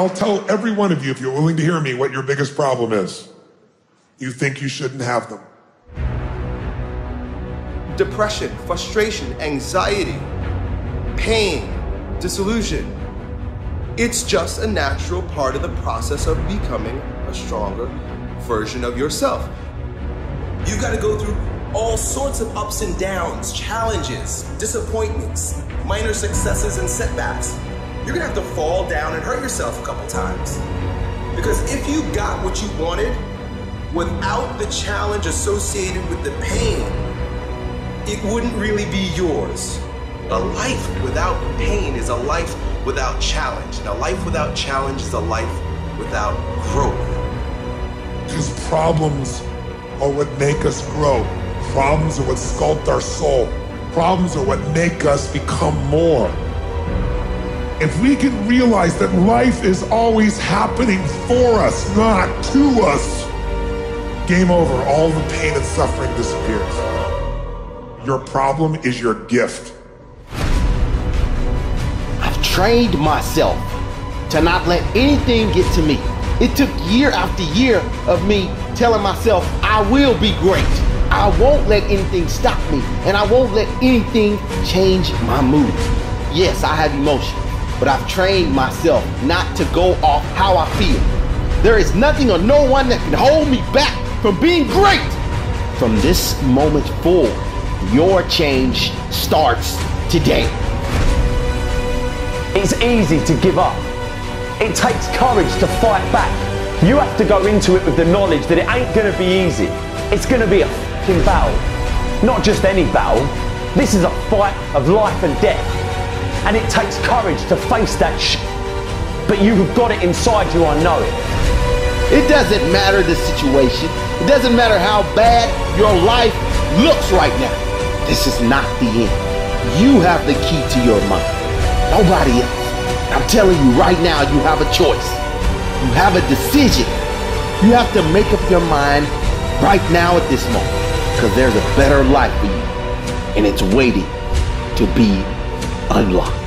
I'll tell every one of you, if you're willing to hear me, what your biggest problem is. You think you shouldn't have them. Depression, frustration, anxiety, pain, disillusion. It's just a natural part of the process of becoming a stronger version of yourself. You've got to go through all sorts of ups and downs, challenges, disappointments, minor successes and setbacks. You're gonna have to fall down and hurt yourself a couple times. Because if you got what you wanted without the challenge associated with the pain, it wouldn't really be yours. A life without pain is a life without challenge. And a life without challenge is a life without growth. Because problems are what make us grow. Problems are what sculpt our soul. Problems are what make us become more. If we can realize that life is always happening for us, not to us, game over, all the pain and suffering disappears. Your problem is your gift. I've trained myself to not let anything get to me. It took year after year of me telling myself, I will be great. I won't let anything stop me, and I won't let anything change my mood. Yes, I have emotions, but I've trained myself not to go off how I feel. There is nothing or no one that can hold me back from being great. From this moment forward, your change starts today. It's easy to give up. It takes courage to fight back. You have to go into it with the knowledge that it ain't gonna be easy. It's gonna be a fucking battle. Not just any battle. This is a fight of life and death. And it takes courage to face that shit. But you've got it inside you, I know it. It doesn't matter the situation. It doesn't matter how bad your life looks right now. This is not the end. You have the key to your mind. Nobody else. I'm telling you right now, you have a choice. You have a decision. You have to make up your mind right now at this moment, because there's a better life for you, and it's waiting to be unlocked.